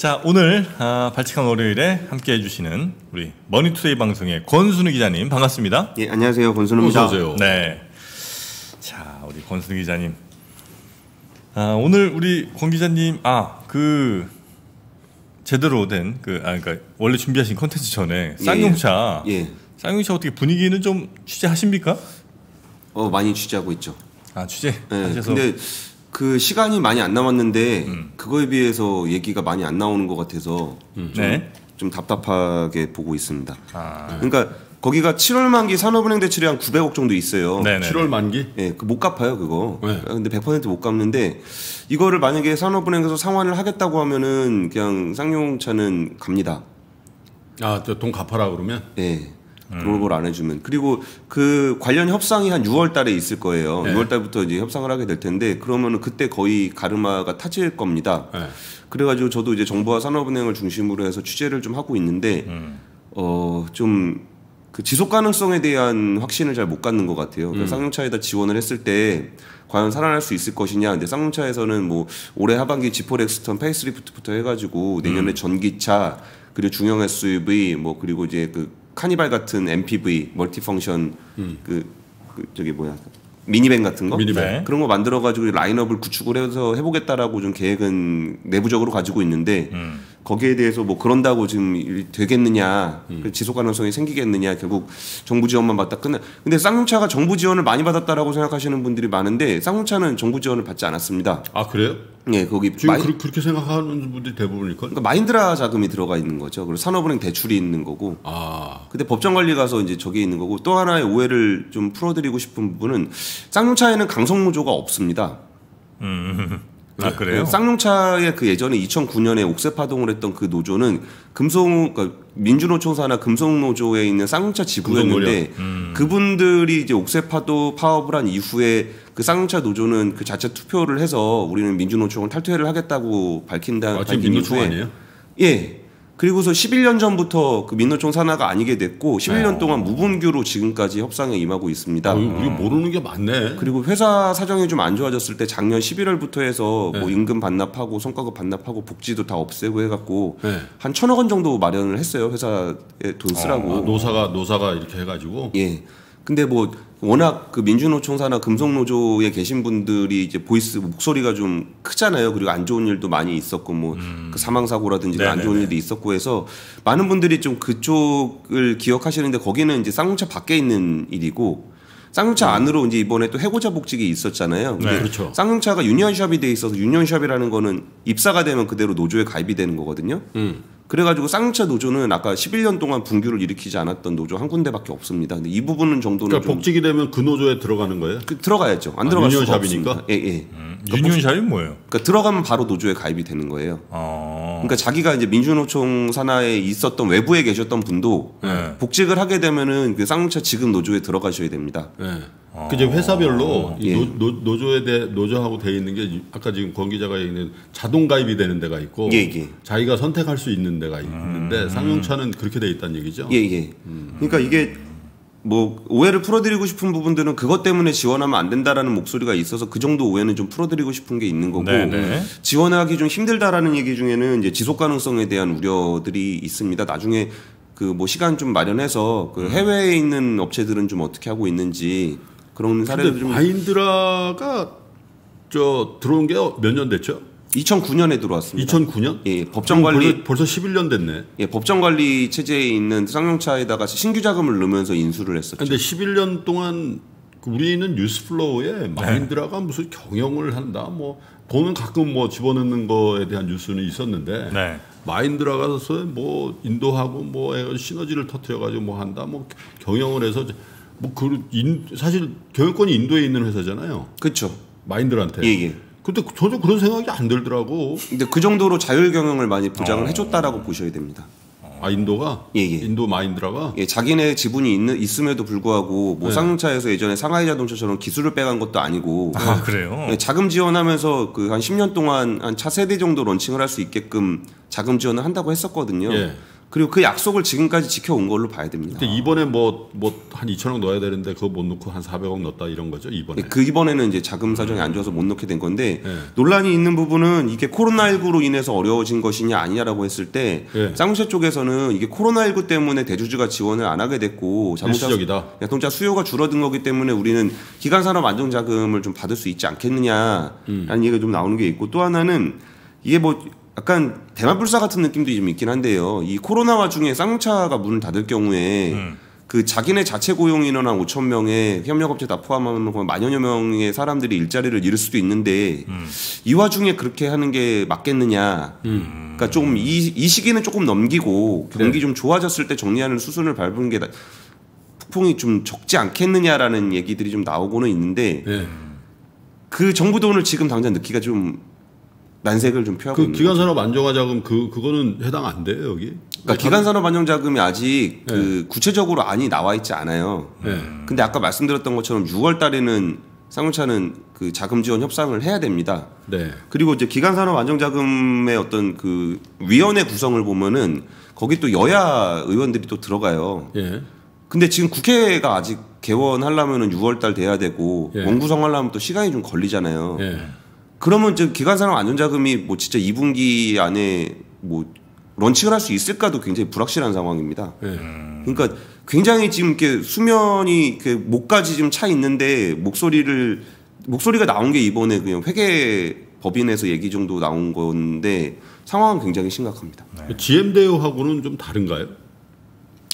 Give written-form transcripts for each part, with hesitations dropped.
자, 오늘 발칙한 월요일에 함께해 주시는 우리 머니투데이 방송의 권순우 기자님 반갑습니다. 예, 안녕하세요. 권순우입니다. 어서 오세요. 네. 자, 우리 권순우 기자님. 오늘 우리 권 기자님 제대로 된 그러니까 원래 준비하신 콘텐츠 전에 쌍용차. 예. 쌍용차 어떻게 분위기는 좀 취재하십니까? 많이 취재하고 있죠. 아, 취재. 네, 근데 그 시간이 많이 안 남았는데 그거에 비해서 얘기가 많이 안 나오는 것 같아서 좀 답답하게 보고 있습니다. 그러니까 거기가 7월 만기 산업은행 대출이 한 900억 정도 있어요. 네네. 7월 만기? 네, 못 갚아요 그거. 네. 근데 100% 못 갚는데 이거를 만약에 산업은행에서 상환을 하겠다고 하면은 그냥 쌍용차는 갑니다. 아, 돈 갚아라 그러면? 네. 그런 걸 안 해주면. 그리고 그 관련 협상이 한 6월 달에 있을 거예요. 네. 6월 달부터 이제 협상을 하게 될 텐데 그러면은 그때 거의 가르마가 타질 겁니다. 네. 그래가지고 저도 이제 정부와 산업은행을 중심으로 해서 취재를 좀 하고 있는데 좀 그 지속 가능성에 대한 확신을 잘 못 갖는 것 같아요. 그러니까 쌍용차에다 지원을 했을 때 과연 살아날 수 있을 것이냐. 근데 쌍용차에서는 뭐 올해 하반기 지포렉스턴 페이스리프트부터 해가지고 내년에 전기차 그리고 중형 SUV 뭐 그리고 이제 그 카니발 같은 MPV, 멀티펑션 미니밴 같은 거 그런 거 만들어 가지고 라인업을 구축을 해서 해보겠다라고 좀 계획은 내부적으로 가지고 있는데 거기에 대해서 뭐 그런다고 지금 되겠느냐, 지속 가능성이 생기겠느냐, 결국 정부 지원만 받다 끝나. 근데 쌍용차가 정부 지원을 많이 받았다라고 생각하시는 분들이 많은데 쌍용차는 정부 지원을 받지 않았습니다. 아, 그래요? 예, 거기 지금 그렇게 생각하는 분들이 대부분일 걸. 그러니까 마힌드라 자금이 들어가 있는 거죠. 그리고 산업은행 대출이 있는 거고. 아. 근데 법정관리 가서 이제 저게 있는 거고 또 하나의 오해를 좀 풀어드리고 싶은 부분은 쌍용차에는 강성노조가 없습니다. 아, 그래요? 쌍용차의 그 예전에 2009년에 옥새 파동을 했던 그 노조는 그러니까 민주노총 산하 금속노조에 있는 쌍용차 지부였는데 그분들이 이제 옥새 파업을 한 이후에 그 쌍용차 노조는 그 자체 투표를 해서 우리는 민주노총을 탈퇴를 하겠다고 밝힌 민노총 이후에 아니에요? 예. 그리고서 11년 전부터 그 민노총 산하가 아니게 됐고 11년 동안 무분규로 지금까지 협상에 임하고 있습니다. 우리 모르는 게 많네. 그리고 회사 사정이 좀 안 좋아졌을 때 작년 11월부터 해서 뭐 임금 반납하고 성과급 반납하고 복지도 다 없애고 해갖고 한 1,000억 원 정도 마련을 했어요. 회사에 돈 쓰라고. 노사가 이렇게 해가지고. 예. 근데 뭐 워낙 그 민주노총 산하 금속노조에 계신 분들이 이제 목소리가 좀 크잖아요. 그리고 안 좋은 일도 많이 있었고 뭐 그 사망사고라든지 그 안 좋은 일도 있었고 해서 많은 분들이 좀 그쪽을 기억하시는데 거기는 이제 쌍용차 밖에 있는 일이고 쌍용차 안으로 이제 이번에 또 해고자 복직이 있었잖아요. 근데 그렇죠. 쌍용차가 유니언숍이 돼 있어서 유니언숍이라는 거는 입사가 되면 그대로 노조에 가입이 되는 거거든요. 그래가지고 쌍용차 노조는 아까 11년 동안 분규를 일으키지 않았던 노조 한 군데밖에 없습니다. 근데 이 부분은 정도는 그러니까 복직이 되면 그 노조에 들어가는 거예요? 들어가야죠. 안 들어갈 수가 없습니다. 예. 그러니까 유니언샵이 뭐예요? 그러니까 들어가면 바로 노조에 가입이 되는 거예요. 그러니까 자기가 이제 민주노총 산하에 있었던 외부에 계셨던 분도 복직을 하게 되면은 그 쌍용차 지금 노조에 들어가셔야 됩니다. 그 이제 회사별로 노조하고 돼 있는 게 아까 지금 권 기자가 얘기한 자동 가입이 되는 데가 있고 자기가 선택할 수 있는 데가 있는데 쌍용차는 그렇게 돼 있다는 얘기죠. 그러니까 이게 뭐 오해를 풀어드리고 싶은 부분들은 그것 때문에 지원하면 안 된다라는 목소리가 있어서 그 정도 오해는 좀 풀어드리고 싶은 게 있는 거고 지원하기 좀 힘들다라는 얘기 중에는 이제 지속 가능성에 대한 우려들이 있습니다. 나중에 그 뭐 시간 좀 마련해서 그 해외에 있는 업체들은 좀 어떻게 하고 있는지 그런 사례도 좀. 마힌드라가 저 들어온 게 몇 년 됐죠? 2009년에 들어왔습니다. 2009년? 예, 법정관리 벌써 11년 됐네. 예, 법정관리 체제에 있는 쌍용차에다가 신규 자금을 넣으면서 인수를 했었죠. 근데 11년 동안 우리는 뉴스플로우에 마힌드라가 무슨 경영을 한다, 뭐 돈은 가끔 뭐 집어넣는 거에 대한 뉴스는 있었는데 마힌드라가서 뭐 인도하고 뭐 시너지를 터트려가지고 뭐 한다, 뭐 경영을 해서 뭐 사실 경영권이 인도에 있는 회사잖아요. 그렇죠. 마힌드라한테. 예. 근데 저도 그런 생각이 안 들더라고. 근데 그 정도로 자율 경영을 많이 보장을 해줬다라고 보셔야 됩니다. 아, 인도가? 예. 인도 마힌드라가? 예, 자기네 지분이 있음에도 불구하고 뭐 쌍용차에서 예전에 상하이 자동차처럼 기술을 빼간 것도 아니고. 아, 그래요? 예, 자금 지원하면서 그 한 10년 동안 한 차 3대 정도 런칭을 할 수 있게끔 자금 지원을 한다고 했었거든요. 그리고 그 약속을 지금까지 지켜온 걸로 봐야 됩니다. 근데 이번에 한 2천억 넣어야 되는데 그거 못 넣고 한 400억 넣었다 이런 거죠 이번에. 그 이번에는 이제 자금 사정이 안 좋아서 못 넣게 된 건데 네. 논란이 있는 부분은 이게 코로나19로 인해서 어려워진 것이냐 아니냐라고 했을 때 네. 쌍용차 쪽에서는 이게 코로나19 때문에 대주주가 지원을 안 하게 됐고 자동차 수요가 줄어든 거기 때문에 우리는 기간산업 안정자금을 좀 받을 수 있지 않겠느냐라는 얘기가 좀 나오는 게 있고 또 하나는 이게 약간 대만불사 같은 느낌도 좀 있긴 한데요. 이 코로나 와중에 쌍용차가 문을 닫을 경우에 그 자기네 자체 고용 인원 한 5천 명에 협력업체 다 포함하면 1만여 명의 사람들이 일자리를 잃을 수도 있는데 이 와중에 그렇게 하는 게 맞겠느냐. 그러니까 좀 이 시기는 조금 넘기고 경기 네. 좀 좋아졌을 때 정리하는 수순을 밟은 게 폭풍이 좀 적지 않겠느냐라는 얘기들이 좀 나오고는 있는데 네. 그 정부 돈을 지금 당장 넣기가 좀 난색을 좀 표하고 있는. 기간산업 안정화자금 그거는 해당 안 돼요 여기? 그러니까 기간산업 안정자금이 아직 네. 그 구체적으로 안이 나와 있지 않아요. 네. 근데 아까 말씀드렸던 것처럼 6월 달에는 쌍용차는 그 자금 지원 협상을 해야 됩니다. 네. 그리고 이제 기간산업 안정자금의 어떤 그 위원회 구성을 보면은 거기 또 여야 의원들이 또 들어가요. 네. 근데 지금 국회가 아직 개원하려면은 6월 달 돼야 되고 네. 원구성하려면 또 시간이 좀 걸리잖아요. 네. 그러면 저 기간산업 안전자금이 진짜 2분기 안에 런칭을 할 수 있을까도 굉장히 불확실한 상황입니다. 그러니까 굉장히 지금 이렇게 수면이 이렇게 목까지 지금 차 있는데 목소리가 나온 게 이번에 그냥 회계 법인에서 얘기 정도 나온 건데 상황은 굉장히 심각합니다. 네. GM대우하고는 좀 다른가요?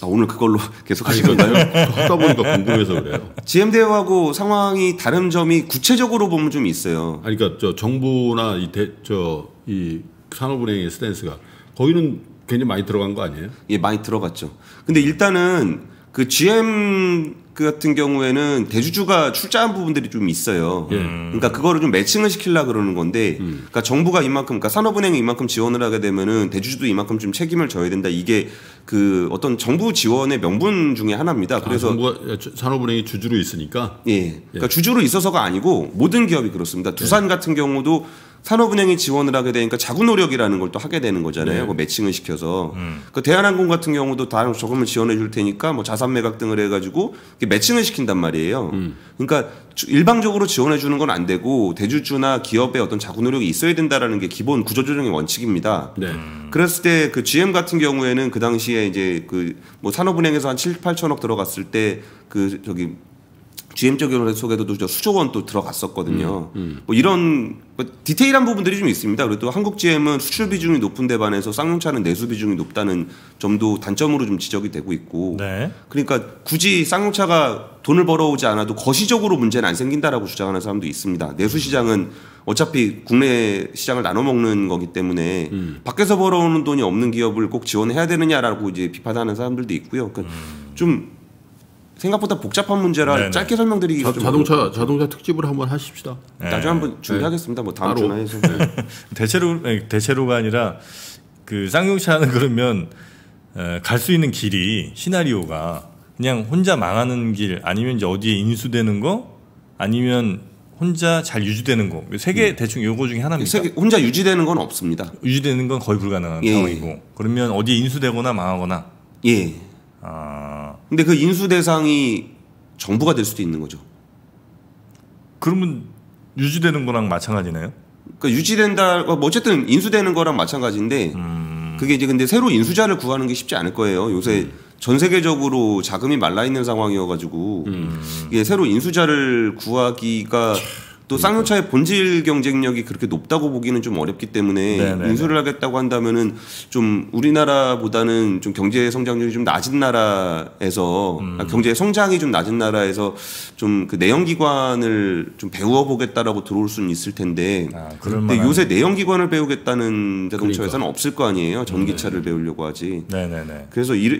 아, 오늘 그걸로 계속 하신 건가요? 하다 보니까 궁금해서 그래요. GM대우하고 상황이 다른 점이 구체적으로 보면 좀 있어요. 아니, 그러니까 정부나 이 산업은행의 스탠스가 거기는 굉장히 많이 들어간 거 아니에요? 예, 많이 들어갔죠. 근데 일단은 그 GM 같은 경우에는 대주주가 출자한 부분들이 좀 있어요. 예. 그러니까 그거를 좀 매칭을 시키려고 그러는 건데, 그러니까 정부가 이만큼, 그러니까 산업은행이 이만큼 지원을 하게 되면은 대주주도 이만큼 좀 책임을 져야 된다. 이게 그 어떤 정부 지원의 명분 중에 하나입니다. 그래서 정부가 산업은행이 주주로 있으니까. 예. 그러니까 예. 주주로 있어서가 아니고 모든 기업이 그렇습니다. 두산 예. 같은 경우도 산업은행이 지원을 하게 되니까 자구 노력이라는 걸 또 하게 되는 거잖아요. 네. 매칭을 시켜서. 그 대한항공 같은 경우도 다 조금은 지원해 줄 테니까 자산 매각 등을 해가지고 매칭을 시킨단 말이에요. 그러니까 일방적으로 지원해 주는 건 안 되고 대주주나 기업의 어떤 자구 노력이 있어야 된다라는 게 기본 구조조정의 원칙입니다. 네. 그랬을 때 그 GM 같은 경우에는 그 당시에 이제 산업은행에서 한 7, 8천억 들어갔을 때 GM 쪽에서도 수조원 또 들어갔었거든요. 이런 디테일한 부분들이 좀 있습니다. 그래도 한국 GM은 수출 비중이 높은 데 반해서 쌍용차는 내수 비중이 높다는 점도 단점으로 좀 지적이 되고 있고. 네. 그러니까 굳이 쌍용차가 돈을 벌어오지 않아도 거시적으로 문제는 안 생긴다라고 주장하는 사람도 있습니다. 내수 시장은 어차피 국내 시장을 나눠 먹는 거기 때문에 밖에서 벌어오는 돈이 없는 기업을 꼭 지원해야 되느냐라고 이제 비판하는 사람들도 있고요. 그러니까 좀 생각보다 복잡한 문제라 네네. 짧게 설명드리기가 좀 자동차 특집을 한번 하십시다. 네. 나중에 한번 준비하겠습니다. 뭐 다음 주나 해서 대체로가 아니라 그 쌍용차는 그러면 갈 수 있는 길이 시나리오가 그냥 혼자 망하는 길 아니면 이제 어디에 인수되는 거 아니면 혼자 잘 유지되는 거 세 개 대충 요거 중에 하나입니다. 혼자 유지되는 건 없습니다. 유지되는 건 거의 불가능한 예. 상황이고 그러면 어디에 인수되거나 망하거나. 예. 근데 그 인수 대상이 정부가 될 수도 있는 거죠. 그러면 유지되는 거랑 마찬가지네요? 그러니까 유지된다, 어쨌든 인수되는 거랑 마찬가지인데, 그게 이제 근데 새로 인수자를 구하는 게 쉽지 않을 거예요. 요새 전 세계적으로 자금이 말라있는 상황이어가지고, 이게 새로 인수자를 구하기가 또 쌍용차의 본질 경쟁력이 그렇게 높다고 보기는 좀 어렵기 때문에 네네네. 인수를 하겠다고 한다면은 좀 우리나라보다는 좀 경제 성장률이 좀 낮은 나라에서 경제 성장이 좀 낮은 나라에서 좀 그 내연기관을 좀 배워보겠다라고 들어올 수는 있을 텐데 근데 요새 내연기관을 배우겠다는 자동차 회사는 없을 거 아니에요. 전기차를 배우려고 하지. 네네네. 그래서 이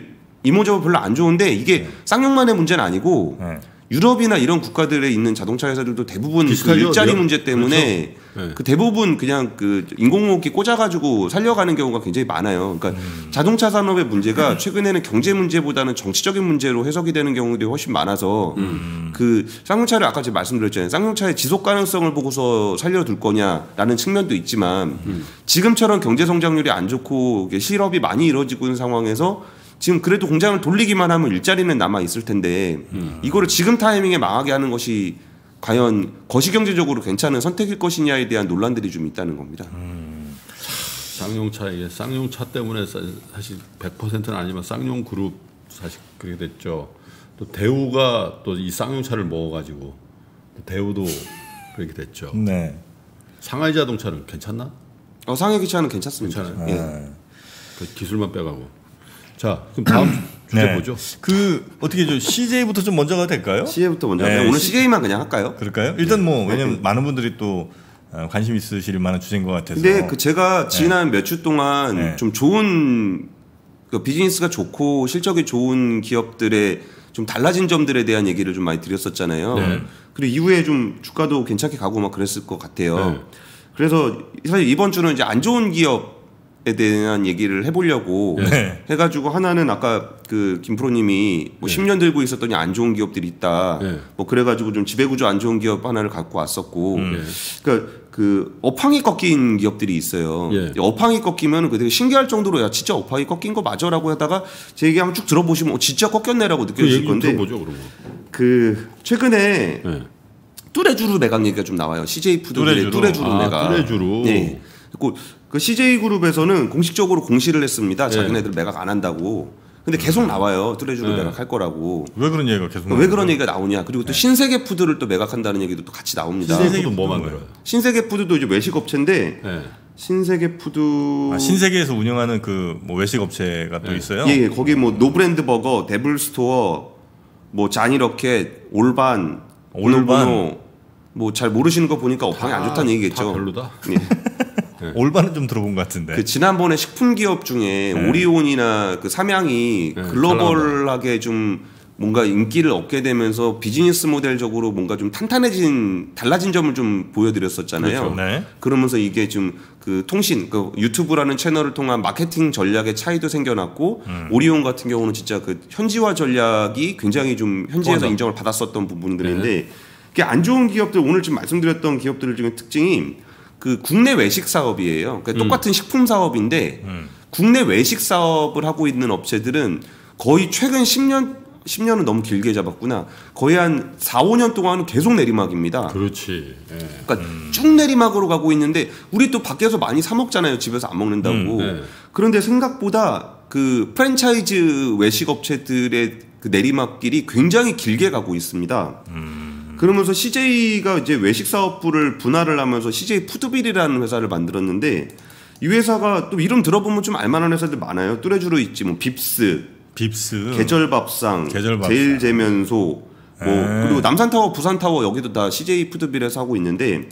모조가 별로 안 좋은데 이게 쌍용만의 문제는 아니고. 유럽이나 이런 국가들에 있는 자동차 회사들도 대부분 그 일자리 문제 때문에 그렇죠. 네. 그 대부분 그냥 그 인공호흡기 꽂아가지고 살려가는 경우가 굉장히 많아요. 그러니까 자동차 산업의 문제가 최근에는 경제 문제보다는 정치적인 문제로 해석이 되는 경우들이 훨씬 많아서 그 쌍용차를 아까 제가 말씀드렸잖아요. 쌍용차의 지속 가능성을 보고서 살려둘 거냐라는 측면도 있지만 지금처럼 경제 성장률이 안 좋고 실업이 많이 이루어지고 있는 상황에서 지금 그래도 공장을 돌리기만 하면 일자리는 남아 있을 텐데 이거를 지금 타이밍에 망하게 하는 것이 과연 거시경제적으로 괜찮은 선택일 것이냐에 대한 논란들이 좀 있다는 겁니다. 쌍용차 이게 쌍용차 때문에 사실 100%는 아니지만 쌍용 그룹 사실 그렇게 됐죠. 또 대우가 또 이 쌍용차를 먹어가지고 대우도 그렇게 됐죠. 네. 상하이 자동차는 괜찮나? 상하이 기차는 괜찮습니다. 괜찮아요. 예. 그 기술만 빼가고. 자, 그럼 다음 주제 뭐죠? 네. 어떻게 저 CJ부터 좀 먼저 가도 될까요? CJ부터 먼저. 네. 오늘 CJ만 그냥 할까요? 그럴까요? 일단 뭐 왜냐면 많은 분들이 또 관심 있으실 만한 주제인 것 같아서. 근데 그 제가 지난 몇 주 동안 좀 좋은 그 비즈니스가 좋고 실적이 좋은 기업들의 좀 달라진 점들에 대한 얘기를 좀 많이 드렸었잖아요. 네. 그리고 이후에 좀 주가도 괜찮게 가고 막 그랬을 것 같아요. 네. 그래서 사실 이번 주는 이제 안 좋은 기업 에 대한 얘기를 해보려고 네. 해가지고 하나는 아까 그 김프로님이 뭐 네. 10년 들고 있었더니 안 좋은 기업들이 있다. 네. 뭐 그래가지고 좀 지배구조 안 좋은 기업 하나를 갖고 왔었고, 네. 그러니까 그 업황이 꺾인 기업들이 있어요. 네. 업황이 꺾이면 그 되게 신기할 정도로 야 진짜 업황이 꺾인 거 맞아라고 하다가 제 얘기 한번 쭉 들어보시면 진짜 꺾였네라고 느껴질 건데. 들어보죠, 그러면. 그 최근에 네. 뚜레쥬르 매각 얘기가 좀 나와요. CJ푸드빌 뚜레쥬르 매각. 뚜레쥬르. 네. 그 CJ그룹에서는 공식적으로 공시를 했습니다. 자기네들 매각 안 한다고. 근데 계속 나와요. 뚜레쥬르 매각할 거라고. 왜 그런 얘기가 계속 나와요? 왜 그런 얘기가 나오냐. 그리고 또 신세계푸드를 또 매각한다는 얘기도 또 같이 나옵니다. 신세계푸드 뭐 만들어요? 신세계푸드도 이제 외식업체인데 신세계푸드 신세계에서 운영하는 그 뭐 외식업체가 또 있어요? 예, 거기 뭐 노브랜드 버거, 데블스토어, 뭐 자니러켓, 올반, 올반 뭐 잘 모르시는 거 보니까 업황이 안 좋다는 얘기겠죠. 다 별로다. 예. 네. 올바는 좀 들어본 것 같은데. 그 지난번에 식품 기업 중에 오리온이나 그 삼양이 글로벌하게 좀 뭔가 인기를 얻게 되면서 비즈니스 모델적으로 뭔가 좀 탄탄해진 달라진 점을 좀 보여드렸었잖아요. 그렇죠. 네. 그러면서 이게 좀 그 통신, 그 유튜브라는 채널을 통한 마케팅 전략의 차이도 생겨났고 오리온 같은 경우는 진짜 그 현지화 전략이 굉장히 좀 현지에서 인정을 받았었던 부분들인데 그게 안 좋은 기업들 오늘 지금 말씀드렸던 기업들 중에 특징이. 그 국내 외식 사업이에요. 그러니까 똑같은 식품 사업인데 국내 외식 사업을 하고 있는 업체들은 거의 최근 10년은 너무 길게 잡았구나. 거의 한 4, 5년 동안은 계속 내리막입니다. 그렇지. 예. 그러니까 쭉 내리막으로 가고 있는데 우리 또 밖에서 많이 사 먹잖아요. 집에서 안 먹는다고. 그런데 생각보다 그 프랜차이즈 외식 업체들의 그 내리막길이 굉장히 길게 가고 있습니다. 그러면서 CJ가 이제 외식 사업부를 분할을 하면서 CJ푸드빌이라는 회사를 만들었는데 이 회사가 또 이름 들어보면 좀 알만한 회사들 많아요. 뚜레쥬르 있지, 뭐 빕스, 계절밥상. 제일제면소, 뭐 그리고 남산타워, 부산타워 여기도 다 CJ푸드빌에서 하고 있는데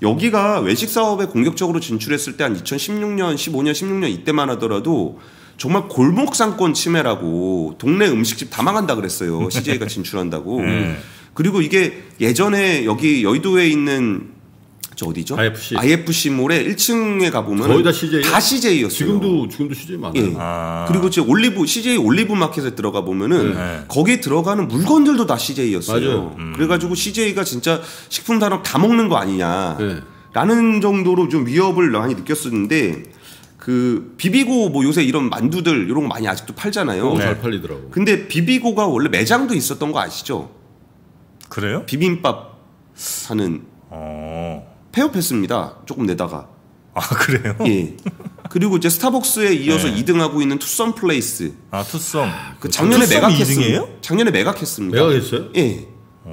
여기가 외식 사업에 공격적으로 진출했을 때 한 2016년, 15년, 16년 이때만 하더라도 정말 골목상권 침해라고 동네 음식집 다 망한다 그랬어요. CJ가 진출한다고. 그리고 이게 예전에 여기 여의도에 있는 저 어디죠? IFC몰에 1층에 가보면 거의 다 CJ예요? 다 CJ였어요. 지금도 CJ 많아요. 예. 그리고 제 CJ 올리브 마켓에 들어가 보면은 거기에 들어가는 물건들도 다 CJ였어요. 맞아요. 그래가지고 CJ가 진짜 식품 산업 다 먹는 거 아니냐라는 정도로 좀 위협을 많이 느꼈었는데 그 비비고 뭐 요새 이런 만두들 이런 거 많이 아직도 팔잖아요. 잘 팔리더라고. 근데 비비고가 원래 매장도 있었던 거 아시죠? 그래요? 비빔밥 사는 폐업했습니다. 조금 내다가. 아 그래요? 예. 그리고 이제 스타벅스에 이어서 2등하고 있는 투썸 플레이스. 아 투썸. 그 작년에 매각했어요. 작년에 매각했습니다. 매각했어요? 예.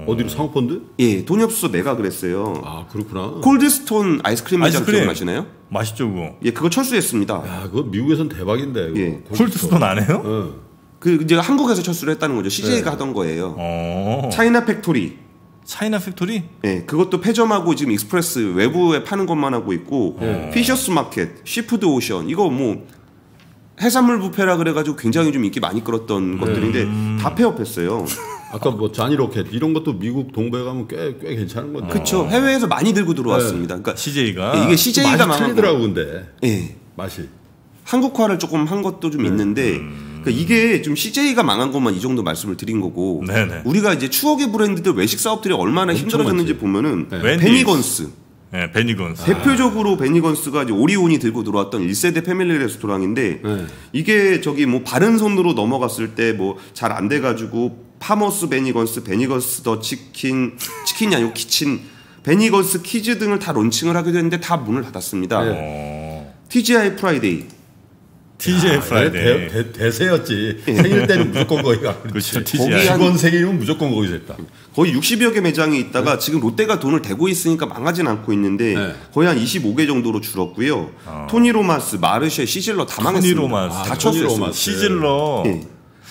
어디로 상업펀드? 예. 돈이 없어서 매각을 했어요. 아 그렇구나. 콜드스톤 아이스크림 매장 기억나시나요? 맛있죠 그거. 예, 그거 철수했습니다. 야, 그거 미국에선 대박인데. 이거. 예. 콜드스톤 안 해요? 예. 그 이제 한국에서 철수를 했다는 거죠. CJ가 하던 거예요. 차이나 팩토리? 네, 그것도 폐점하고 지금 익스프레스 외부에 파는 것만 하고 있고 피셔스 마켓, 시푸드 오션 이거 뭐 해산물 뷔페라 그래가지고 굉장히 좀 인기 많이 끌었던 것들인데 다 폐업했어요. 아까 뭐 잔이로켓 이런 것도 미국 동부에 가면 꽤 괜찮은 건데. 그렇죠. 해외에서 많이 들고 들어왔습니다. 네. 그러니까 CJ가 이게 CJ가 많이 틀리더라고 근데. 예. 맛이. 한국화를 조금 한 것도 좀 있는데 그러니까 이게 좀 CJ가 망한 것만 이 정도 말씀을 드린 거고 네네. 우리가 이제 추억의 브랜드들 외식 사업들이 얼마나 힘들어졌는지 많지. 보면은 네. 베니건스. 네, 베니건스. 대표적으로 베니건스가 이제 오리온이 들고 들어왔던 1세대 패밀리 레스토랑인데 네. 이게 저기 뭐 바른 손으로 넘어갔을 때 뭐 잘 안 돼가지고 파머스 베니건스, 베니건스 더 치킨, 치킨이 아니고 키친, 베니건스 키즈 등을 다 론칭을 하게 됐는데 다 문을 닫았습니다. 네. TGI프라이데이. TGI프라이데이. 대세였지. 네. 생일 때는 무조건 거기 가. 그렇죠. TGI. 직원 생일은 무조건 거기서 했다. 거의 60여 개 매장이 있다가 네. 지금 롯데가 돈을 대고 있으니까 망하진 않고 있는데 네. 거의 한 25개 정도로 줄었고요. 토니로마스, 마르쉐, 시질러 다 망했습니다. 토니로마스. 다 쳤어요. 시질러. 네.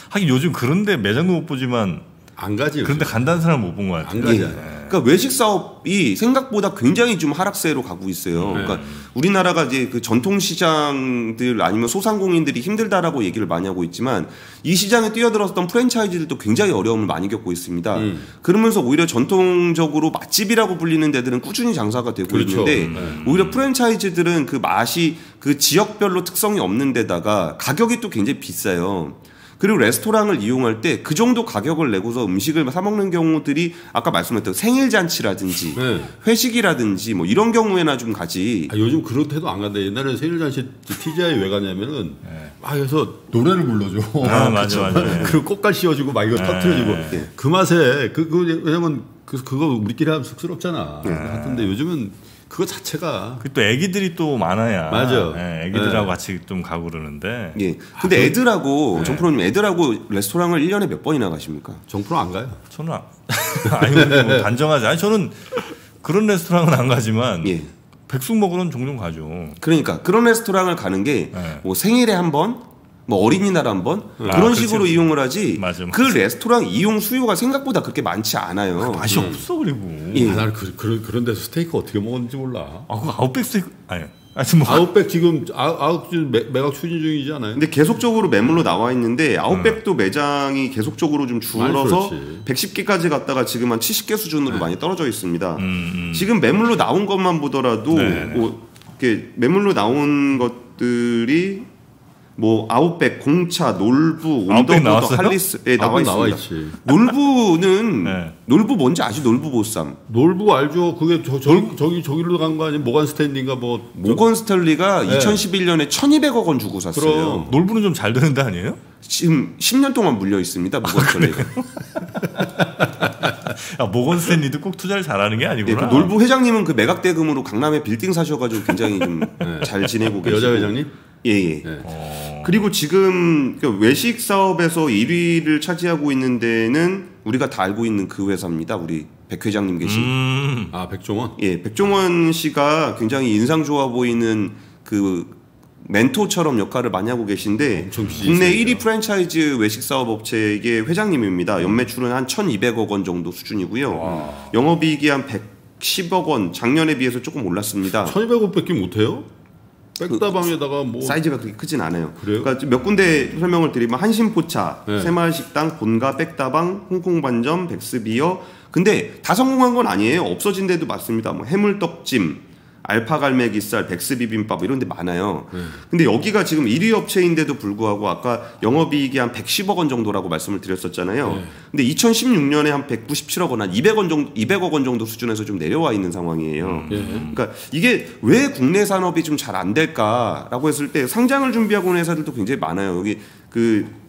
하긴 요즘 그런데 매장도 못 보지만 안 가지. 그런데 간다는 사람 못 본 것 같아요. 안 가지. 예. 그러니까 외식 사업이 생각보다 굉장히 좀 하락세로 가고 있어요. 그러니까 우리나라가 이제 그 전통 시장들 아니면 소상공인들이 힘들다라고 얘기를 많이 하고 있지만 이 시장에 뛰어들었던 프랜차이즈들도 굉장히 어려움을 많이 겪고 있습니다. 그러면서 오히려 전통적으로 맛집이라고 불리는 데들은 꾸준히 장사가 되고 그렇죠. 있는데 오히려 프랜차이즈들은 그 맛이 그 지역별로 특성이 없는 데다가 가격이 또 굉장히 비싸요. 그리고 레스토랑을 이용할 때 그 정도 가격을 내고서 음식을 사 먹는 경우들이 아까 말씀했던 생일 잔치라든지 네. 회식이라든지 뭐 이런 경우에나 좀 가지. 아, 요즘 그렇대도 안 간다. 옛날에 생일 잔치 TGI 왜 가냐면은 막 해서 노래를 불러줘. 아, 맞아, 맞아. 그리고 꽃갈 씌워주고 막 이거 네. 터트려주고 네. 그 맛에 왜냐면 그거 우리끼리 하면 쑥스럽잖아. 근데 네. 요즘은 그거 자체가 또 애기들이 또 많아야 맞아. 예, 애기들하고 예. 같이 좀 가고 그러는데 예. 근데 애들하고 예. 정프로님 애들하고 레스토랑을 1년에 몇 번이나 가십니까? 정프로 안 가요? 저는 아니 단정하지 아니 저는 그런 레스토랑은 안 가지만 예. 백숙 먹으러는 종종 가죠. 그러니까 그런 레스토랑을 가는 게 뭐 예. 생일에 한 번 뭐 어린이날 한번 그런 식으로 그렇지. 이용을 하지 맞아, 맞아. 그 레스토랑 이용 수요가 생각보다 그렇게 많지 않아요. 그 맛이 없어 그리고. 예. 아, 난 그런 데서 스테이크 어떻게 먹었는지 몰라. 아, 그거 아웃백 스테이크 아니. 뭐 아웃백 지금 매각 추진 중이지 않아요? 근데 계속적으로 매물로 나와 있는데 아웃백도 매장이 계속적으로 좀 줄어서 110개까지 갔다가 지금 한 70개 수준으로 많이 떨어져 있습니다. 지금 매물로 나온 것만 보더라도 뭐 이렇게 매물로 나온 것들이 뭐 아웃백, 공차, 놀부, 온더보더, 할리스 예, 나와 있습니다. 놀부는 네. 놀부 뭔지 아시죠? 놀부 보쌈. 놀부 알죠? 그게 저기로 간 거 아니에요? 모건스탠리가 뭐 모건스탠리가 네. 2011년에 1,200억 원 주고 샀어요. 그럼 놀부는 좀 잘 되는 데 아니에요? 지금 10년 동안 물려 있습니다. 모건스탠리가. 아, 모건스탠리도 꼭 투자를 잘하는 게 아니구나. 네, 그 놀부 회장님은 그 매각 대금으로 강남에 빌딩 사셔가지고 굉장히 좀 잘 지내고 계시고. 여자 회장님? 예예. 예. 그리고 지금 외식 사업에서 1위를 차지하고 있는 데는 우리가 다 알고 있는 그 회사입니다. 우리 백 회장님 계신. 아 백종원. 예, 백종원 씨가 굉장히 인상 좋아 보이는 그 멘토처럼 역할을 많이 하고 계신데 국내 1위 프랜차이즈 외식 사업 업체의 회장님입니다. 연매출은 한 1,200억 원 정도 수준이고요. 와. 영업이익이 한 110억 원. 작년에 비해서 조금 올랐습니다. 1,200억 밖에 못해요? 백다방에다가 뭐 사이즈가 그렇게 크진 않아요. 그래요? 그러니까 몇 군데 설명을 드리면 한신포차, 네. 새마을식당, 본가, 백다방, 홍콩반점, 백스비어. 근데 다 성공한 건 아니에요. 없어진 데도 많습니다. 뭐 해물떡찜, 알파갈매기살, 백스비빔밥 이런 데 많아요. 근데 여기가 지금 1위 업체인데도 불구하고 아까 영업이익이 한 110억 원 정도라고 말씀을 드렸었잖아요. 근데 2016년에 한 197억 원, 한 200억 원 정도 수준에서 좀 내려와 있는 상황이에요. 그러니까 이게 왜 국내 산업이 좀 잘 안 될까라고 했을 때 상장을 준비하고 있는 회사들도 굉장히 많아요. 여기 그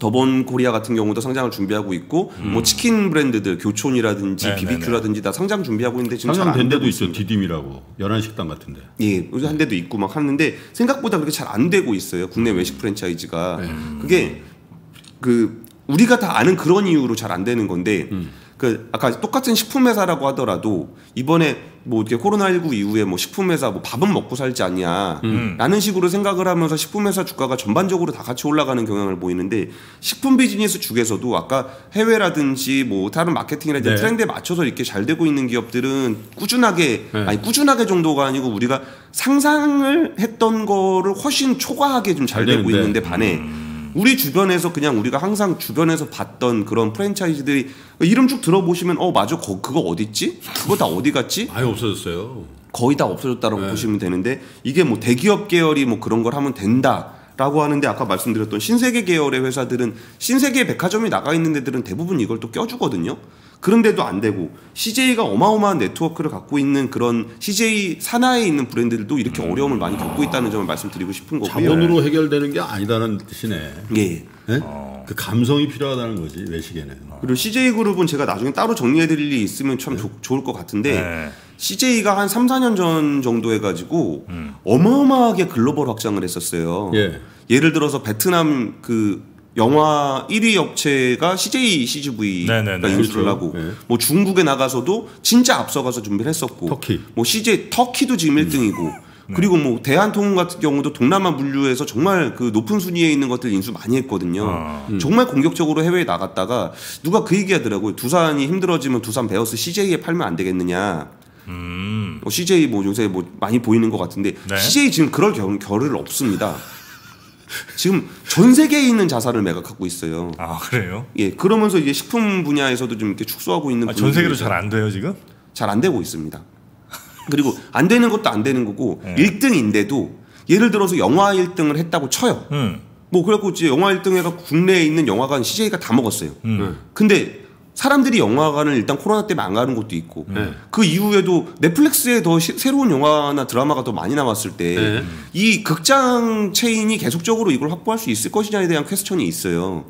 더본 코리아 같은 경우도 상장을 준비하고 있고 뭐 치킨 브랜드들 교촌이라든지 비비큐라든지 다 상장 준비하고 있는데 지금 잘 안 되고 있어요. 디딤이라고 연안식당 같은데 예 요새 한 데도 있고 막 하는데 생각보다 그렇게 잘 안 되고 있어요. 국내 외식 프랜차이즈가 그게 그 우리가 다 아는 그런 이유로 잘 안 되는 건데 그 아까 똑같은 식품 회사라고 하더라도 이번에 뭐 이렇게 코로나19 이후에 뭐 식품회사 뭐 밥은 먹고 살지 않냐 라는 식으로 생각을 하면서 식품회사 주가가 전반적으로 다 같이 올라가는 경향을 보이는데 식품 비즈니스 중에서도 아까 해외라든지 뭐 다른 마케팅이라든지 네. 트렌드에 맞춰서 이렇게 잘 되고 있는 기업들은 꾸준하게 네. 아니 꾸준하게 정도가 아니고 우리가 상상을 했던 거를 훨씬 초과하게 좀 잘 되고 있는데 반해 우리 주변에서 그냥 우리가 항상 주변에서 봤던 그런 프랜차이즈들이 이름 쭉 들어보시면 맞아 그거 어딨지? 그거 다 어디 갔지? 아예 없어졌어요. 거의 다 없어졌다라고 보시면 되는데 이게 뭐 대기업 계열이 뭐 그런 걸 하면 된다 라고 하는데 아까 말씀드렸던 신세계 계열의 회사들은 신세계 백화점이 나가 있는 데들은 대부분 이걸 또 껴주거든요. 그런데도 안 되고 CJ가 어마어마한 네트워크를 갖고 있는 그런 CJ 산하에 있는 브랜드들도 이렇게 어려움을 많이 겪고 있다는 점을 말씀드리고 싶은 거고요. 자본으로 해결되는 게 아니다는 뜻이네. 예. 네? 그 감성이 필요하다는 거지 외식에는. 그리고 CJ그룹은 제가 나중에 따로 정리해드릴 일이 있으면 참 좋을 것 같은데 CJ가 한 3, 4년 전 정도 해가지고 어마어마하게 글로벌 확장을 했었어요. 예. 예를 들어서 베트남 그 영화 1위 업체가 CJ CGV가 인수를 하고 뭐 중국에 나가서도 진짜 앞서가서 준비를 했었고 터키. 뭐 CJ 터키도 지금 1등이고 그리고 뭐 대한통운 같은 경우도 동남아 물류에서 정말 그 높은 순위에 있는 것들 인수 많이 했거든요. 정말 공격적으로 해외에 나갔다가 누가 그 얘기하더라고요. 두산이 힘들어지면 두산 베어스 CJ에 팔면 안 되겠느냐. CJ 뭐 요새 뭐 많이 보이는 것 같은데 CJ 지금 그럴 겨를 없습니다. 지금 전 세계에 있는 자산을 매각하고 있어요. 아 그래요? 예. 그러면서 이제 식품 분야에서도 좀 이렇게 축소하고 있는. 전 세계로 잘 안 돼요 지금? 잘 안 되고 있습니다. 그리고 안 되는 것도 안 되는 거고 1등인데도 예를 들어서 영화 1등을 했다고 쳐요. 뭐 그래갖고 이제 영화 1등 해서 국내에 있는 영화관 CJ가 다 먹었어요. 근데 사람들이 영화관을 일단 코로나 때문에 안 가는 것도 있고 그 이후에도 넷플릭스에 더 새로운 영화나 드라마가 더 많이 나왔을 때 이 극장 체인이 계속적으로 이걸 확보할 수 있을 것이냐에 대한 퀘스천이 있어요.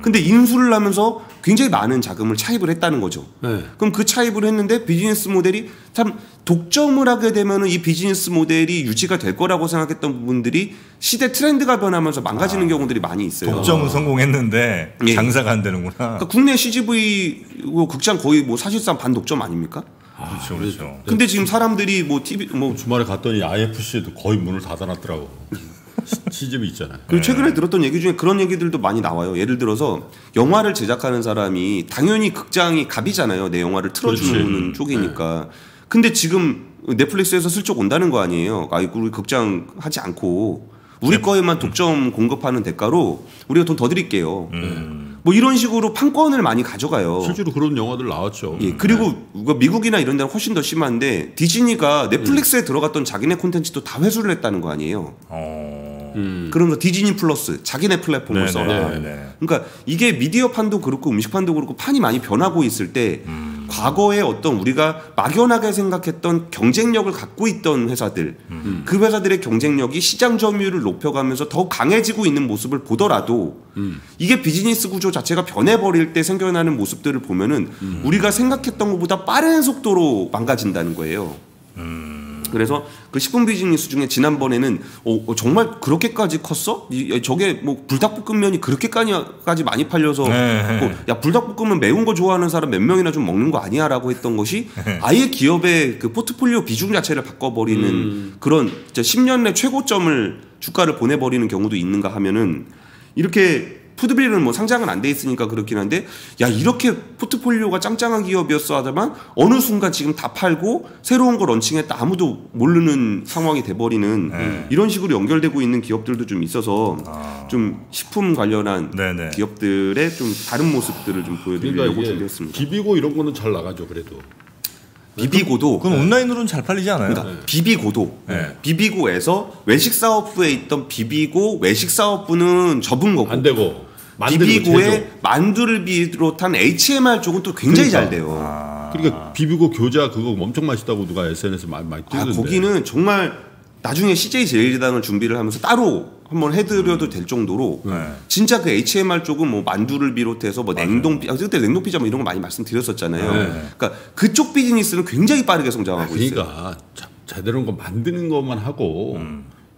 근데 인수를 하면서 굉장히 많은 자금을 차입을 했다는 거죠. 그럼 그 차입을 했는데 비즈니스 모델이 참 독점을 하게 되면은 이 비즈니스 모델이 유지가 될 거라고 생각했던 부분들이 시대 트렌드가 변하면서 망가지는 경우들이 많이 있어요. 독점은 성공했는데 장사가 안 되는구나. 그러니까 국내 CGV 극장 거의 뭐 사실상 반 독점 아닙니까? 그렇죠, 그렇죠. 근데 지금 사람들이 뭐 TV 뭐 주말에 갔더니 IFC도 거의 문을 닫아놨더라고. 시집이 있잖아요. 그리고 최근에 들었던 얘기 중에 그런 얘기들도 많이 나와요. 예를 들어서 영화를 제작하는 사람이 당연히 극장이 갑이잖아요. 내 영화를 틀어주는 쪽이니까. 근데 지금 넷플릭스에서 슬쩍 온다는 거 아니에요. 아이고 우리 극장 하지 않고 우리 거에만 독점 공급하는 대가로 우리가 돈 더 드릴게요. 뭐 이런 식으로 판권을 많이 가져가요. 실제로 그런 영화들 나왔죠. 예, 그리고 미국이나 이런 데는 훨씬 더 심한데 디즈니가 넷플릭스에 들어갔던 자기네 콘텐츠도 다 회수를 했다는 거 아니에요. 그러면서 디즈니 플러스 자기네 플랫폼을 써라. 그러니까 이게 미디어판도 그렇고 음식판도 그렇고 판이 많이 변하고 있을 때 과거에 어떤 우리가 막연하게 생각했던 경쟁력을 갖고 있던 회사들 그 회사들의 경쟁력이 시장 점유율을 높여가면서 더 강해지고 있는 모습을 보더라도 이게 비즈니스 구조 자체가 변해버릴 때 생겨나는 모습들을 보면은 우리가 생각했던 것보다 빠른 속도로 망가진다는 거예요. 그래서 그 식품 비즈니스 중에 지난번에는 정말 그렇게까지 컸어? 저게 뭐 불닭볶음면이 그렇게까지 많이 팔려서 야 불닭볶음면 매운 거 좋아하는 사람 몇 명이나 좀 먹는 거 아니야? 라고 했던 것이 아예 기업의 그 포트폴리오 비중 자체를 바꿔버리는 그런 진짜 10년 내 최고점을 주가를 보내버리는 경우도 있는가 하면은 이렇게 푸드빌은 뭐 상장은 안 돼 있으니까 그렇긴 한데 야 이렇게 포트폴리오가 짱짱한 기업이었어 하지만 어느 순간 지금 다 팔고 새로운 거 런칭했다 아무도 모르는 상황이 돼버리는 이런 식으로 연결되고 있는 기업들도 좀 있어서 좀 식품 관련한 기업들의 좀 다른 모습들을 좀 보여드리려고 준비했습니다. 비비고 이런 거는 잘 나가죠 그래도. 비비고도 그건 온라인으로는 잘 팔리지 않아요. 그러니까 비비고도 비비고에서 외식 사업부에 있던 비비고 외식 사업부는 접은 거고 안 되고 비비고의 만두를 비롯한 HMR 쪽은 또 굉장히 잘 돼요. 그러니까 비비고 교자 그거 엄청 맛있다고 누가 SNS 많이 뜨는데 거기는 정말 나중에 CJ 제1재단을 준비를 하면서 따로 한번 해드려도 될 정도로 진짜 그 HMR 쪽은 뭐 만두를 비롯해서 뭐 냉동피자 그때 냉동피자 뭐 이런 거 많이 말씀드렸었잖아요. 그러니까 그쪽 비즈니스는 굉장히 빠르게 성장하고 있어요. 그러니까 제대로인 거 만드는 것만 하고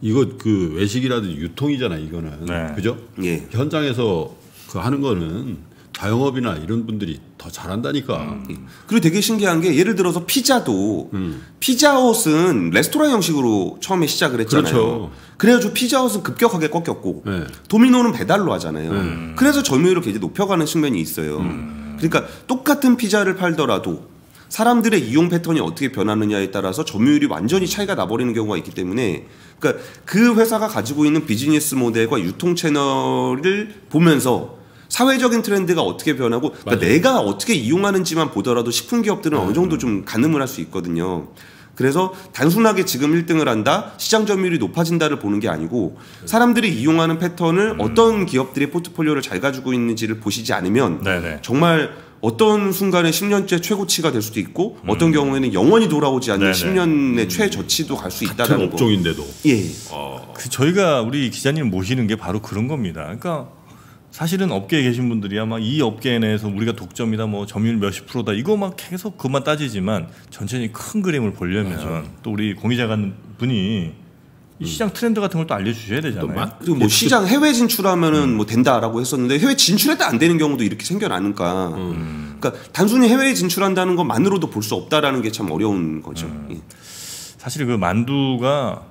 이거 그 외식이라든지 유통이잖아 이거는 그죠? 예. 현장에서 그 하는 거는 자영업이나 이런 분들이 더 잘한다니까. 그리고 되게 신기한 게 예를 들어서 피자도 피자헛은 레스토랑 형식으로 처음에 시작을 했잖아요. 그렇죠. 그래가지고 피자헛은 급격하게 꺾였고 도미노는 배달로 하잖아요. 그래서 점유율을 굉장히 높여가는 측면이 있어요. 그러니까 똑같은 피자를 팔더라도 사람들의 이용 패턴이 어떻게 변하느냐에 따라서 점유율이 완전히 차이가 나버리는 경우가 있기 때문에, 그러니까 그 회사가 가지고 있는 비즈니스 모델과 유통 채널을 보면서 사회적인 트렌드가 어떻게 변하고, 그러니까 내가 어떻게 이용하는지만 보더라도 식품 기업들은 어느 정도 좀 가늠을 할 수 있거든요. 그래서 단순하게 지금 1등을 한다, 시장 점유율이 높아진다를 보는 게 아니고 사람들이 이용하는 패턴을 어떤 기업들이 포트폴리오를 잘 가지고 있는지를 보시지 않으면 네네. 정말 어떤 순간에 10년째 최고치가 될 수도 있고 어떤 경우에는 영원히 돌아오지 않는 네네. 10년의 최저치도 갈 수 있다는 거. 같은 업종인데도. 예. 그 저희가 우리 기자님 모시는 게 바로 그런 겁니다. 그러니까 사실은 업계에 계신 분들이야 막 이 업계 내에서 우리가 독점이다 뭐 점유율 몇십 프로다 이거 막 계속 그만 따지지만 전체적인 큰 그림을 보려면 맞아. 또 우리 공의자 같은 분이 이 시장 트렌드 같은 걸 또 알려주셔야 되잖아요. 그리고 뭐 시장 해외 진출하면은 뭐 된다라고 했었는데 해외 진출했다 안 되는 경우도 이렇게 생겨나니까. 그러니까 단순히 해외에 진출한다는 것만으로도 볼 수 없다라는 게 참 어려운 거죠. 예. 사실 그 만두가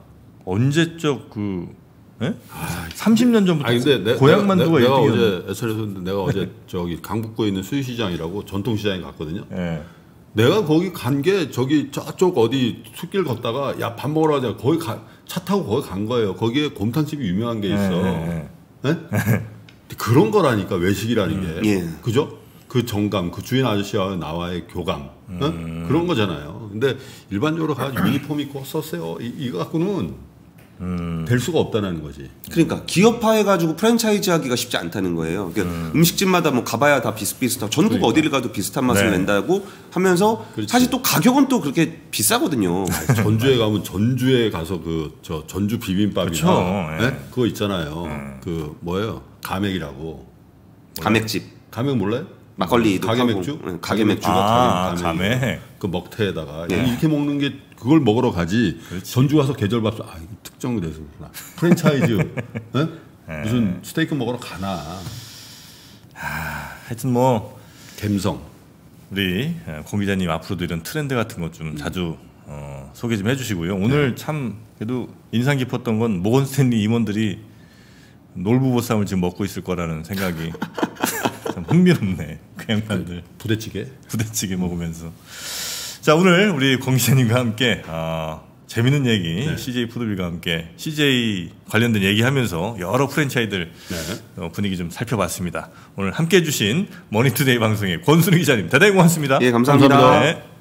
언제적 그 30년 전부터 고향 만두가 1등이었는데 내가 어제 저기 강북구에 있는 수유시장이라고 전통시장에 갔거든요. 네. 내가 거기 간 게 저기 저쪽 어디 숲길 걷다가 야 밥 먹으러 가자 거기 차 타고 거기 간 거예요. 거기에 곰탕집이 유명한 게 있어. 네. 네? 그런 거라니까 외식이라는 게 예. 그죠? 그 정감, 그 주인 아저씨와 나와의 교감 네? 그런 거잖아요. 근데 일반적으로 가서 유니폼 입고 썼어요. 이거 갖고는 될 수가 없다는 거지. 그러니까 기업화해가지고 프랜차이즈하기가 쉽지 않다는 거예요. 그러니까 음식집마다 뭐 가봐야 다 비슷비슷하고 전국 그러니까. 어디를 가도 비슷한 맛을 네. 낸다고 하면서 그렇지. 사실 또 가격은 또 그렇게 비싸거든요. 전주에 가면 전주에 가서 그 저 전주 비빔밥이나 네. 그거 있잖아요. 그 뭐예요? 가맥이라고. 가맥집. 가맥 몰라요? 막걸리. 가게 맥주? 가게 맥주가 가맥. 그 먹태에다가 네. 이렇게 먹는 게 그걸 먹으러 가지. 그렇지. 전주 가서 계절밥솥 아 이거 특정돼서구나. 프랜차이즈 네? 네. 무슨 스테이크 먹으러 가나. 하여튼 뭐 갬성 우리 공 기자님 앞으로도 이런 트렌드 같은 것 좀 자주 소개 좀 해주시고요. 오늘 네. 참 그래도 인상 깊었던 건 모건스탠리 임원들이 놀부 보쌈을 지금 먹고 있을 거라는 생각이 참 흥미롭네. 그 양반들 부대찌개 먹으면서. 자 오늘 우리 권 기자님과 함께 재밌는 얘기 네. CJ푸드빌과 함께 CJ 관련된 얘기하면서 여러 프랜차이들 네. 분위기 좀 살펴봤습니다. 오늘 함께해 주신 머니투데이 방송의 권순우 기자님 대단히 고맙습니다. 예 감사합니다. 감사합니다. 네.